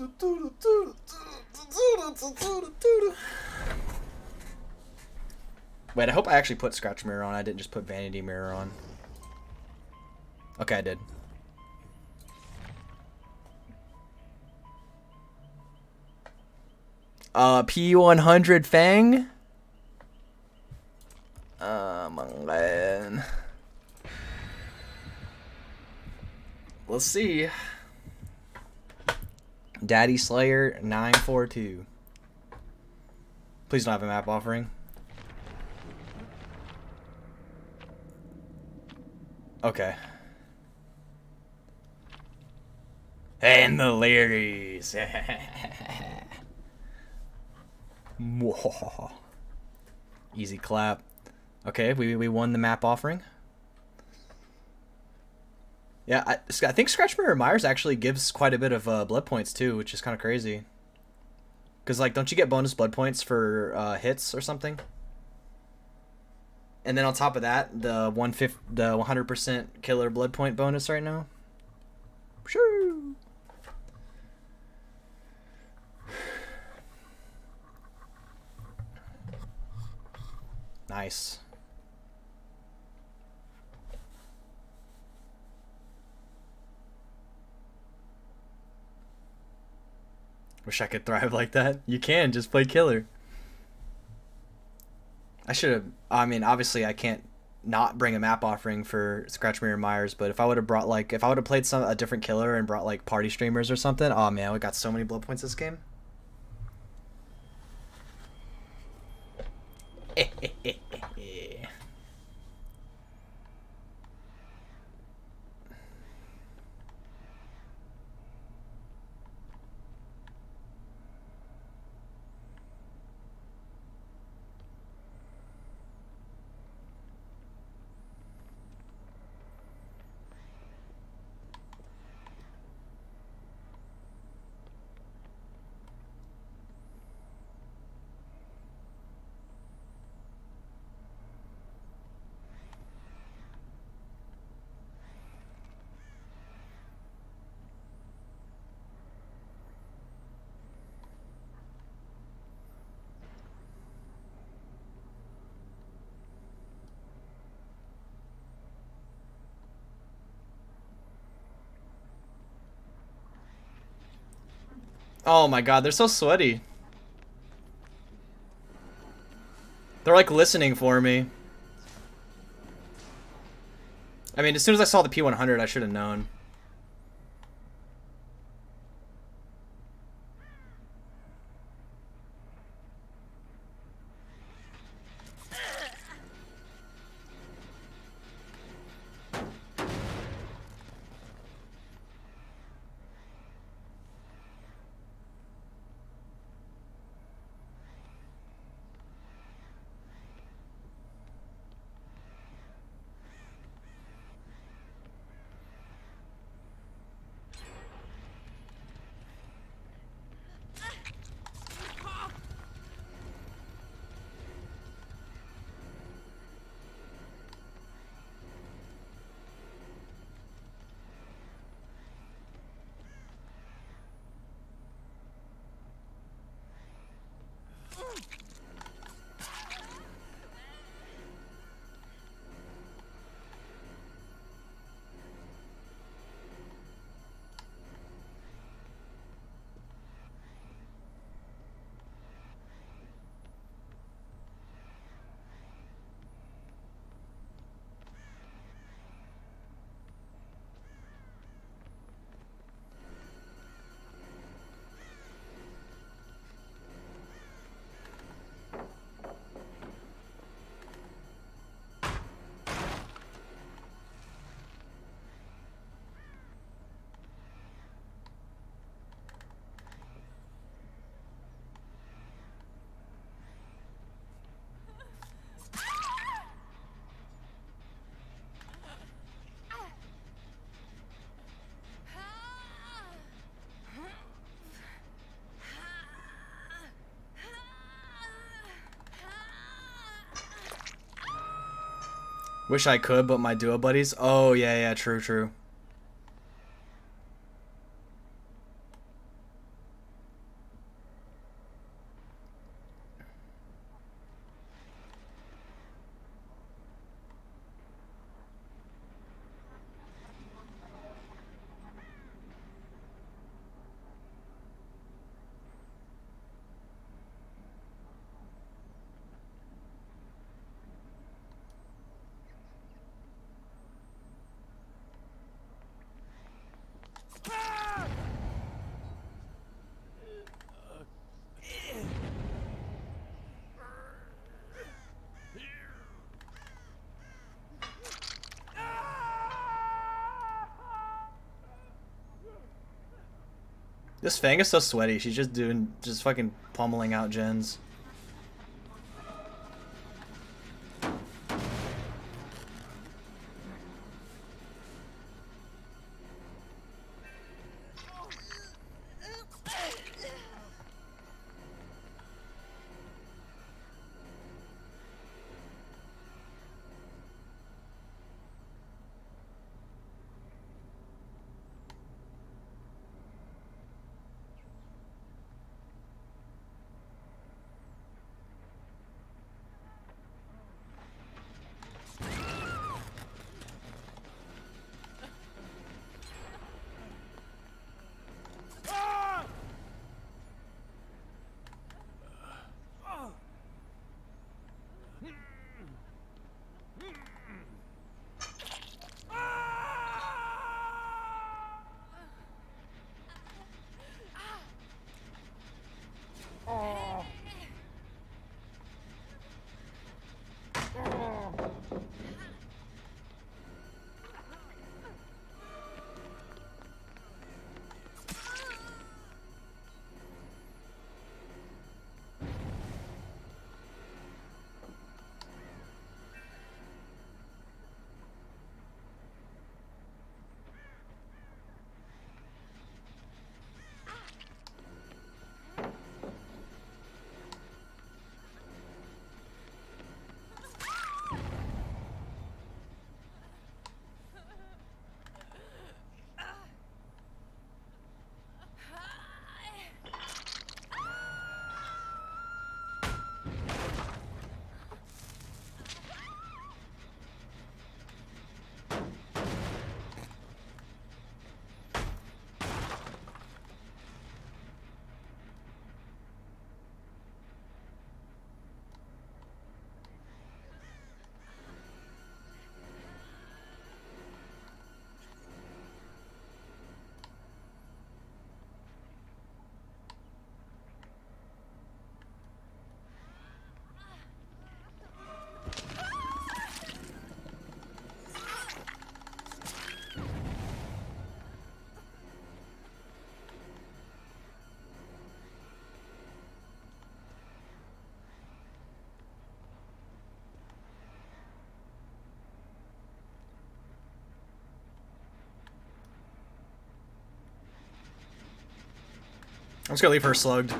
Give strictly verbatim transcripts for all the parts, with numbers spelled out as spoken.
Wait, I hope I actually put Scratch Mirror on. I didn't just put Vanity Mirror on. Okay, I did. Uh, P one hundred Fang? Um, man. Let's see. Daddy Slayer nine four two. Please don't have a map offering. Okay. And the Lery's. Easy clap. Okay, we, we won the map offering. Yeah, I, I think Scratch Mirror Myers actually gives quite a bit of uh, blood points too, which is kind of crazy. Because, like, don't you get bonus blood points for uh, hits or something? And then on top of that, the one hundred percent killer blood point bonus right now. Shoo! Nice. Wish I could thrive like that. You can just play killer. I should have. I mean, obviously, I can't not bring a map offering for Scratch Mirror Myers. But if I would have brought like, if I would have played some a different killer and brought like party streamers or something, oh man, we got so many blood points this game. Oh my god, they're so sweaty. They're like listening for me. I mean, as soon as I saw the P one hundred, I should have known. Wish I could, but my duo buddies. Oh, yeah, yeah, true, true. This Fang is so sweaty. She's just doing, just fucking pummeling out gens. I'm just gonna leave her slugged.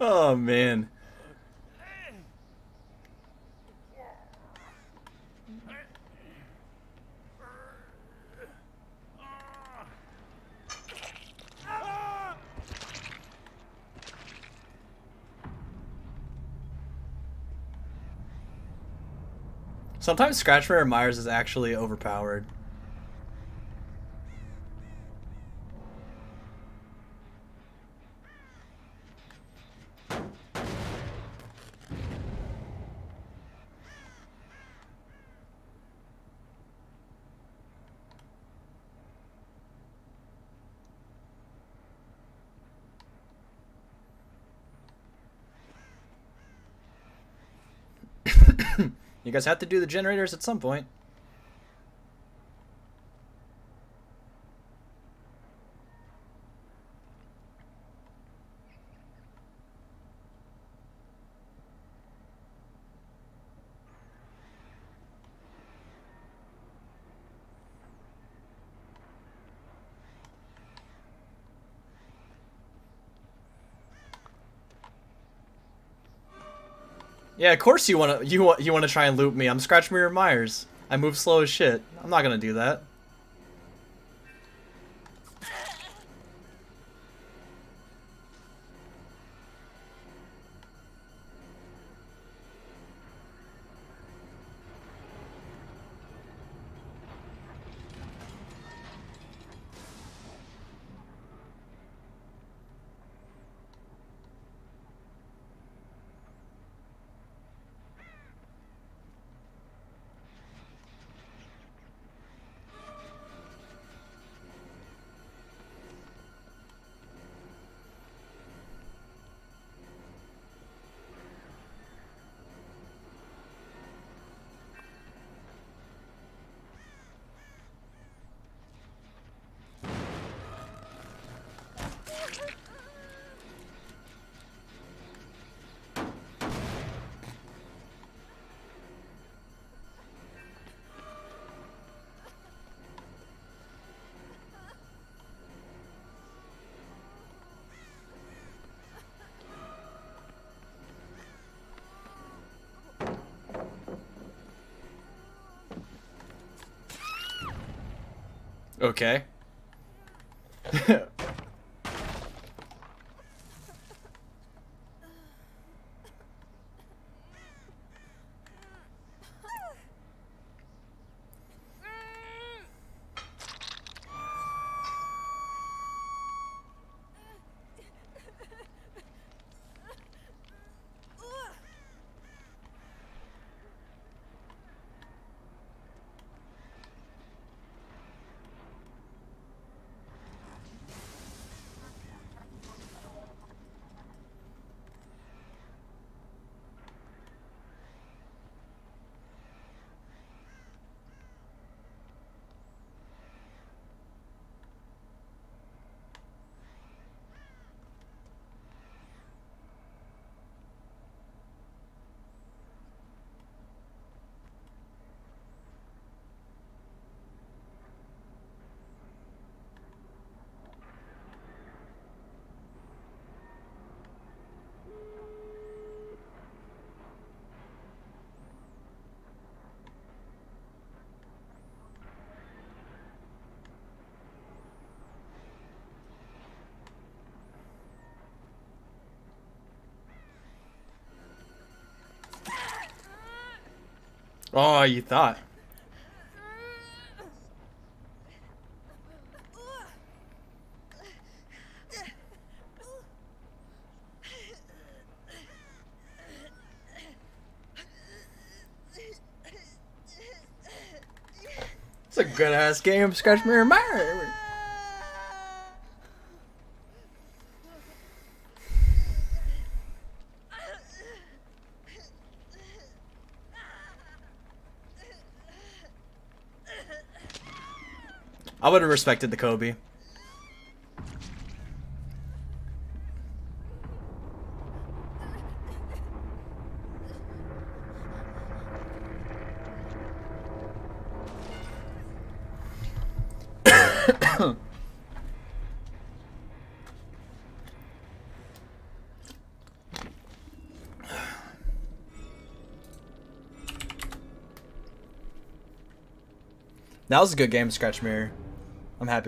Oh man. Sometimes Scratch Mirror Myers is actually overpowered. You guys have to do the generators at some point. Yeah, of course you wanna you want you wanna try and loop me. I'm Scratch Mirror Myers. I move slow as shit. I'm not gonna do that. Okay. Oh, you thought. It's a good ass game, Scratch Mirror Myers. I would have respected the Kobe. That was a good game, Scratch Mirror. I'm happy with